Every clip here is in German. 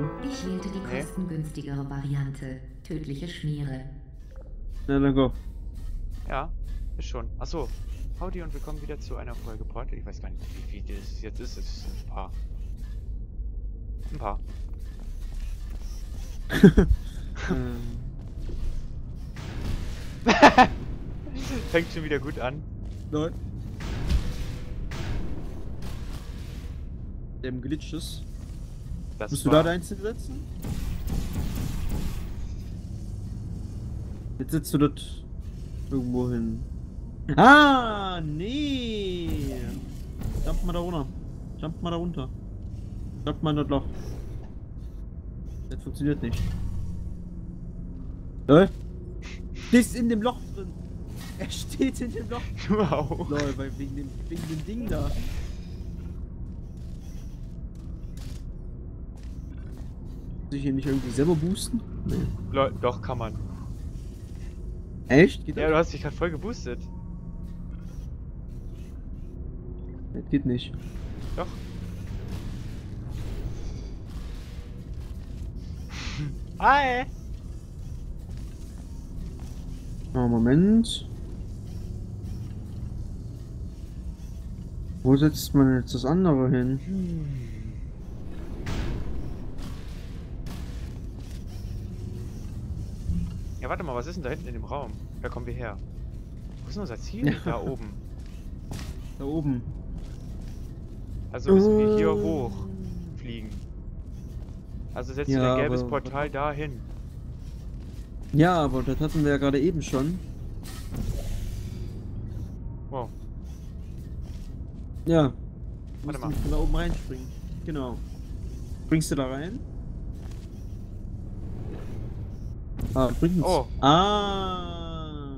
an? Ich wählte die kostengünstigere Variante. Tödliche Schmiere. Na, dann go. Ja, ist schon. Achso. Howdy und willkommen wieder zu einer Folge Portal. Ich weiß gar nicht, wie viel das jetzt ist. Es sind ein paar. Ein paar. Fängt schon wieder gut an. Nein. Dem Glitch ist. Musst du da deins hinsetzen? Jetzt setzt du dort irgendwo hin. Ah, nee! Jump mal da runter. Jump mal da runter. Jump mal in das Loch. Das funktioniert nicht. Lol. Du bist in dem Loch drin. Er steht in dem Loch. Wow. Lol, weil wegen dem Ding da. Sich hier nicht irgendwie selber boosten? Nee. Lol, doch, kann man. Echt? Geht ja, das? Du hast dich gerade voll geboostet. Das geht nicht. Doch. Hi! Oh, Moment. Wo setzt man jetzt das andere hin? Ja, warte mal, was ist denn da hinten in dem Raum? Da kommen wir her. Wo ist unser Ziel? Ja. Da oben. Da oben. Also müssen wir hier hoch fliegen. Also setzen wir ein gelbes Portal dahin. Ja, aber das hatten wir ja gerade eben schon. Wow. Ja. Warte mal. Da oben reinspringen. Genau. Springst du da rein? Ah, bringt's. Oh. Ah.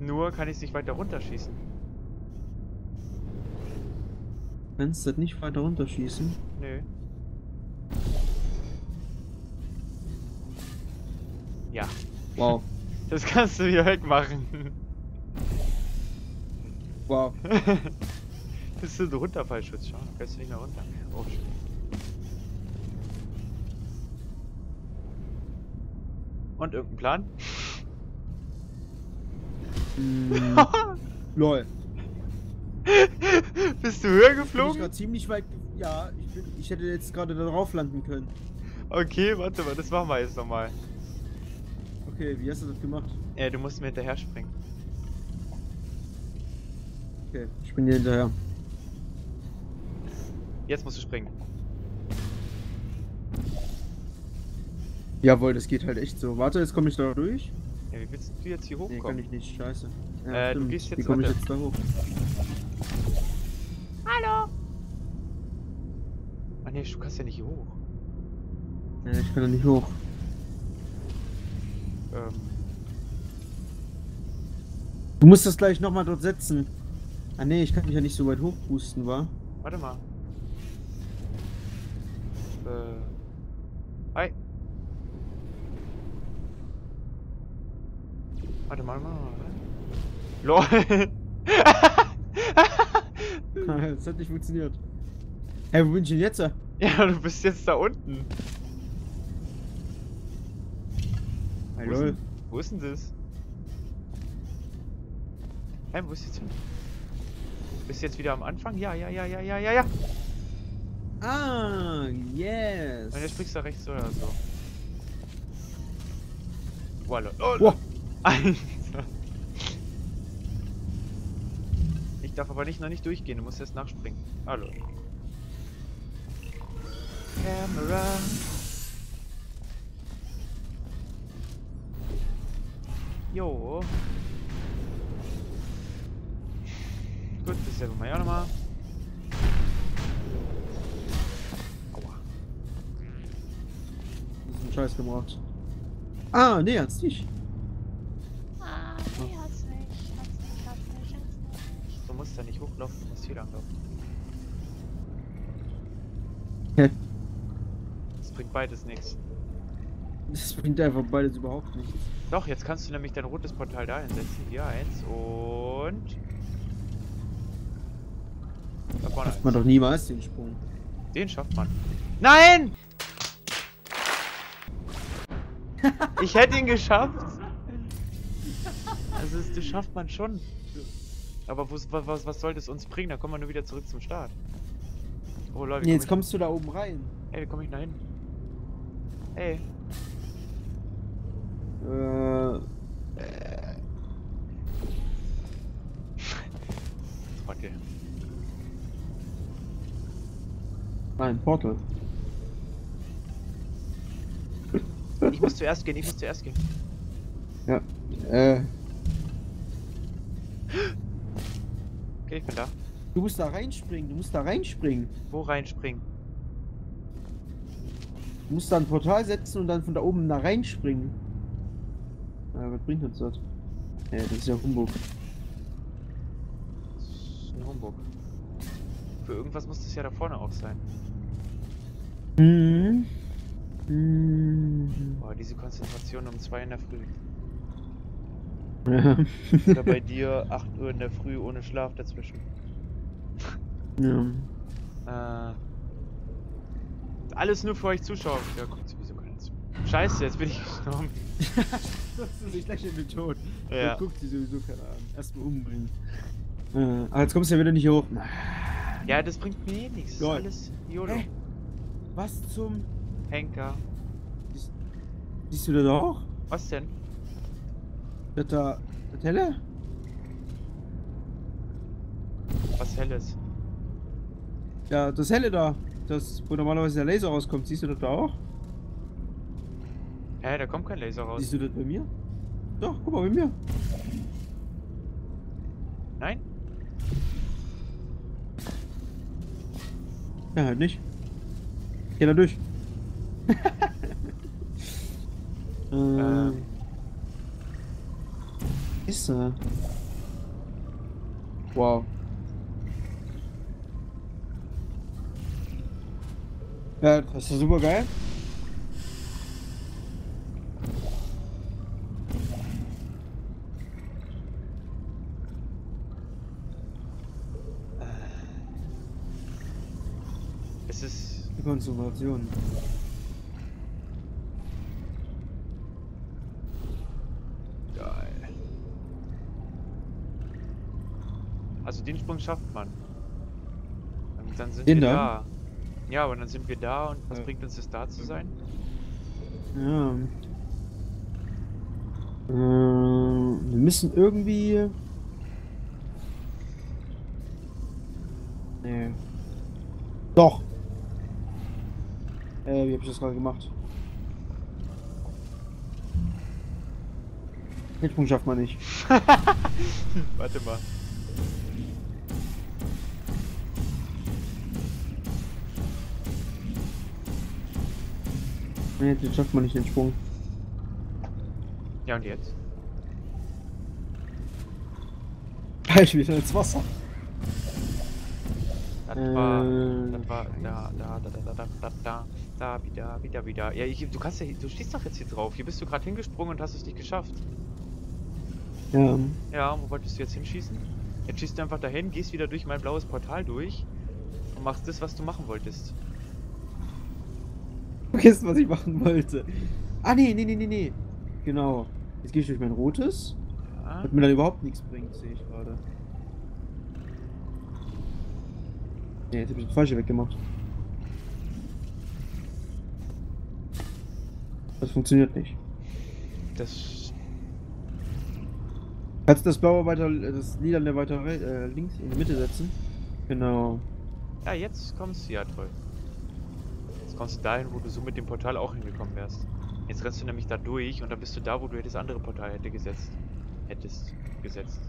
Nur kann ich es nicht weiter runterschießen. Kannst du das nicht weiter runterschießen? Nö. Ja. Wow. Das kannst du hier wegmachen. Wow. Das ist ein Runterfallschutz, schau. Da kannst du nicht mehr runter. Oh, shit. Und irgendein Plan? Lol. Bist du höher geflogen? Ich war ziemlich weit. Ja, ich hätte jetzt gerade da drauf landen können. Okay, warte mal, das machen wir jetzt nochmal. Okay, wie hast du das gemacht? Du musst mir hinterher springen. Okay, ich bin dir hinterher. Jetzt musst du springen. Jawohl, das geht halt echt so. Warte, jetzt komme ich da durch. Ja, wie willst du jetzt hier hochkommen? Nee, kann ich nicht, scheiße. Ja, du gehst jetzt wie komme ich jetzt da hoch? Hallo! Ah ne, du kannst ja nicht hier hoch. Ja, ich kann ja nicht hoch. Du musst das gleich nochmal dort setzen. Ah ne, ich kann mich ja nicht so weit hochboosten, wa? Warte mal. Hi. Warte mal, LOL! Das hat nicht funktioniert. Hey, wo bin ich denn jetzt? Ja, du bist jetzt da unten. Hallo. Wo ist denn das? Hey, wo ist jetzt hin? Bist du jetzt wieder am Anfang? Ja. Ah, yes. Und jetzt springst du rechts oder so. Voila. Oh. Alter. Ich darf aber nicht noch nicht durchgehen, du musst erst nachspringen. Hallo. Kamera. Jo. Gut, dasselbe mal ja nochmal. Aua. Das ist ein Scheiß gemacht. Ah, nee, hat's nicht. Du musst da nicht hochlaufen, du musst hier langlaufen. Hä? Das bringt beides nichts. Das bringt einfach beides überhaupt nichts. Doch, jetzt kannst du nämlich dein rotes Portal da hinsetzen. Hier eins und... Da vorne. Das macht man doch niemals den Sprung. Den schafft man. Nein! Ich hätte ihn geschafft. Also das schafft man schon. Aber was soll das uns bringen? Da kommen wir nur wieder zurück zum Start. Oh Leute, nee, jetzt kommst du da oben rein. Ey, wie komme ich da hin? Ey. Okay. Nein, Portal. Ich muss zuerst gehen, Ja. Okay, ich bin da. Du musst da reinspringen, Wo reinspringen? Du musst da ein Portal setzen und dann von da oben nach reinspringen. Ja, was bringt uns das? Ja, das ist ja Humbug. Für irgendwas muss das ja da vorne auch sein. Mhm. Boah, diese Konzentration um 2 in der Früh. Ja. Oder bei dir 8 Uhr in der Früh ohne Schlaf dazwischen. Ja. Alles nur für euch Zuschauer. Ja, guckt sowieso keiner zu. Scheiße, jetzt bin ich gestorben. Das ist nicht gleich in den Tod. Ja. Guckt sie sowieso keiner an. Erstmal umbringen. Aber jetzt kommst du ja wieder nicht hoch. Ja, das bringt mir eh nichts. Das ist alles YOLO. Hey, was zum Henker? Siehst du das auch? Was denn? Das da. Das helle? Was helles? Ja, das helle da. Das, wo normalerweise der Laser rauskommt. Siehst du das da auch? Hä, da kommt kein Laser raus. Siehst du das bei mir? Doch, guck mal bei mir. Nein? Ja, halt nicht. Geh da durch. Ist er? Wow. Ja, das ist ja super geil. Es ist die Konzentration. Geil. Also den Sprung schafft man. Und dann sind wir da. Ja, aber dann sind wir da und was bringt uns das da zu sein? Ja. Wir müssen irgendwie... Nee. Doch! Wie hab ich das gerade gemacht? Den Sprung schafft man nicht. Warte mal. Nee, den schafft man nicht, den Sprung. Ja, und jetzt? Ich wieder ins Wasser. Da, ja, du kannst ja, du stehst doch jetzt hier drauf. Hier bist du gerade hingesprungen und hast es nicht geschafft. Ja. Ja, wo wolltest du jetzt hinschießen? Jetzt schießt du einfach dahin, gehst wieder durch mein blaues Portal durch und machst das, was du machen wolltest. Du vergisst, was ich machen wollte. Ah, nee. Genau. Jetzt gehe ich durch mein rotes. Ja. Was mir dann überhaupt nichts bringt, sehe ich gerade. Nee, jetzt hab ich das Falsche weggemacht. Das funktioniert nicht. Das... Kannst du das blaue weiter, das lila weiter links in die Mitte setzen? Genau. Ja, jetzt kommst du, ja toll. Jetzt kommst du dahin, wo du so mit dem Portal auch hingekommen wärst. Jetzt rennst du nämlich da durch und dann bist du da, wo du das andere Portal hättest gesetzt.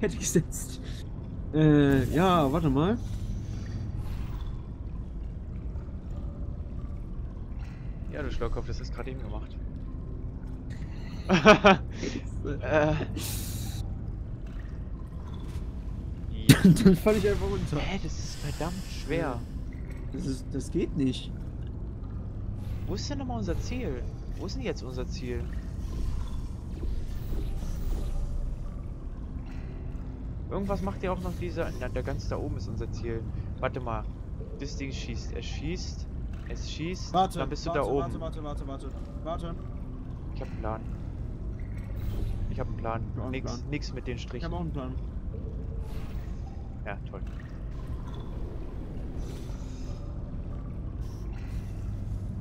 Hätte gesetzt. Ja, warte mal. Ja, du Schlauchkopf, das ist gerade eben gemacht. Dann fall ich einfach runter. Hä, das ist verdammt schwer. Das geht nicht. Wo ist denn nochmal unser Ziel? Wo ist denn jetzt unser Ziel? Irgendwas macht ihr auch noch dieser... Na, der ganz da oben ist unser Ziel. Warte mal. Das Ding schießt. Er schießt. Es schießt. Warte, dann bist du da oben. Warte. Ich hab einen Plan. Nix mit den Strichen. Ich hab auch einen Plan. Ja, toll.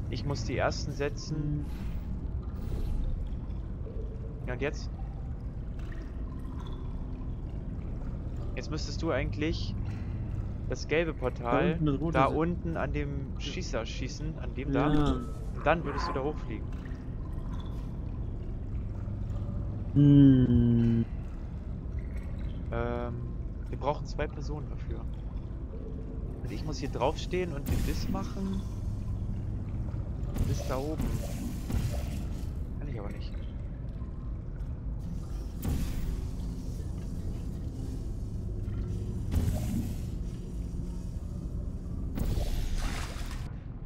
Ich muss die ersten setzen. Ja, und jetzt? Jetzt müsstest du eigentlich das gelbe Portal da unten an dem Schießer schießen, an dem da. Und dann würdest du da hochfliegen. Hm. Wir brauchen zwei Personen dafür. Also ich muss hier draufstehen und den Biss machen. Bis da oben. Kann ich aber nicht.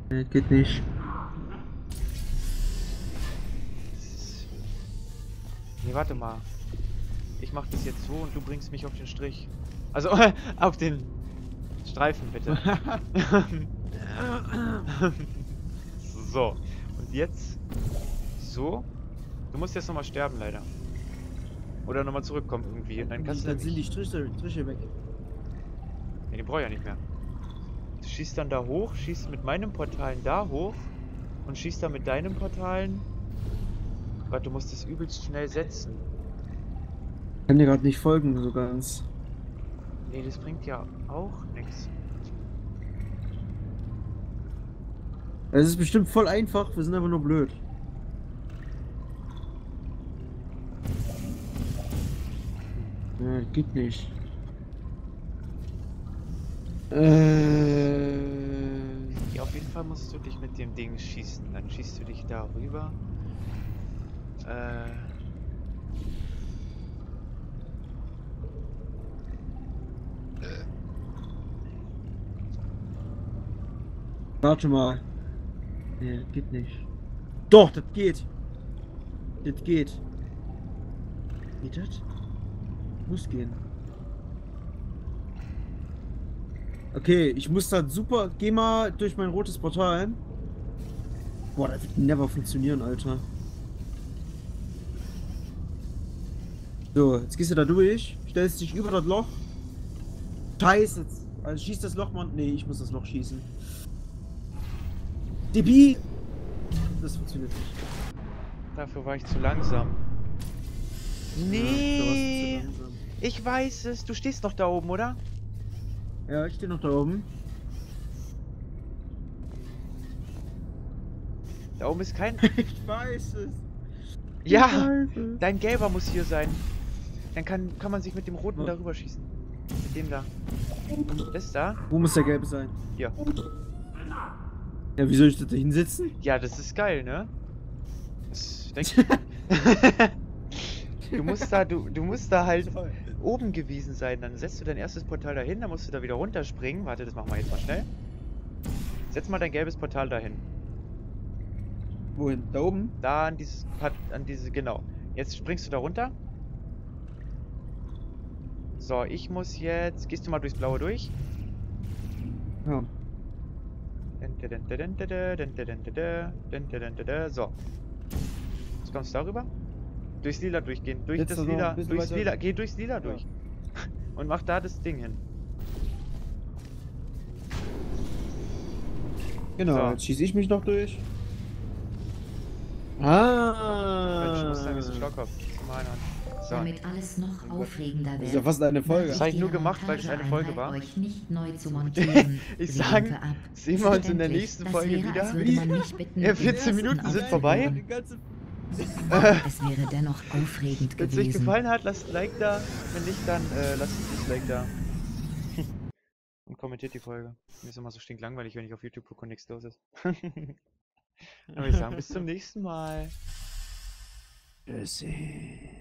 Nee, geht nicht. Nee, warte mal. Ich mach das jetzt so und du bringst mich auf den Strich. Also, auf den Streifen, bitte. So, und jetzt so. Du musst jetzt nochmal sterben, leider. Oder nochmal zurückkommen irgendwie. Und dann kannst dann sind die Striche weg. Ja, die brauch ich ja nicht mehr. Du schießt dann da hoch, schießt mit meinem Portalen da hoch und schießt dann mit deinem Portalen. Warte, du musst das übelst schnell setzen. Ich kann dir gerade nicht folgen, so ganz. Nee, das bringt ja auch nichts. Es ist bestimmt voll einfach, wir sind einfach nur blöd. Ja, das geht nicht. Ja, auf jeden Fall musst du dich mit dem Ding schießen. Dann schießt du dich da rüber. Warte mal. Nee, geht nicht. Doch, das geht. Das geht. Geht das? Muss gehen. Okay, ich muss da super... Geh mal durch mein rotes Portal. Boah, das wird never funktionieren, Alter. So, jetzt gehst du da durch. Stellst dich über das Loch. Scheiße. Also schieß das Loch, Mann. Nee, ich muss das Loch schießen. DB! Das funktioniert nicht. Dafür war ich zu langsam. Nee! Ja, ich weiß es. Du stehst noch da oben, oder? Ja, ich stehe noch da oben. Da oben ist kein... Ich weiß es. Ja! Dein gelber muss hier sein. Dann kann man sich mit dem roten darüber schießen. Mit dem da. Das da? Wo muss der gelbe sein? Hier. Ja, wieso ich da hinsitzen? Ja, das ist geil, ne? Das, du musst da halt oben gewesen sein. Dann setzt du dein erstes Portal dahin, dann musst du da wieder runterspringen. Warte, das machen wir jetzt mal schnell. Setz mal dein gelbes Portal dahin. Wohin? Da oben? Da an dieses genau. Jetzt springst du da runter. So, ich muss jetzt. Gehst du mal durchs Blaue durch? Ja. So. Jetzt kommst du darüber. Durchs Lila durchgehen. Durch das Lila. Durchs Lila. Geh durchs Lila durch. Und mach da das Ding hin. Genau, jetzt schieße ich mich noch durch. Ah! Ich muss da ein bisschen Schlockkopf. So. Damit alles noch aufregender wird. Das ist ja fast eine Folge. Das habe ich nur gemacht, weil es eine Folge war. Euch nicht neu zu montieren. Ich sage, sehen wir uns in der nächsten Folge wieder. Ja, 14 Minuten sind vorbei. Es wäre dennoch aufregend gewesen. Wenn es euch gefallen hat, lasst ein Like da. Wenn nicht, dann lasst ein Dislike da. Und kommentiert die Folge. Mir ist immer so stinklangweilig, wenn ich auf YouTube gucke und nichts los ist. Aber ich sage, bis zum nächsten Mal. Tschüssi.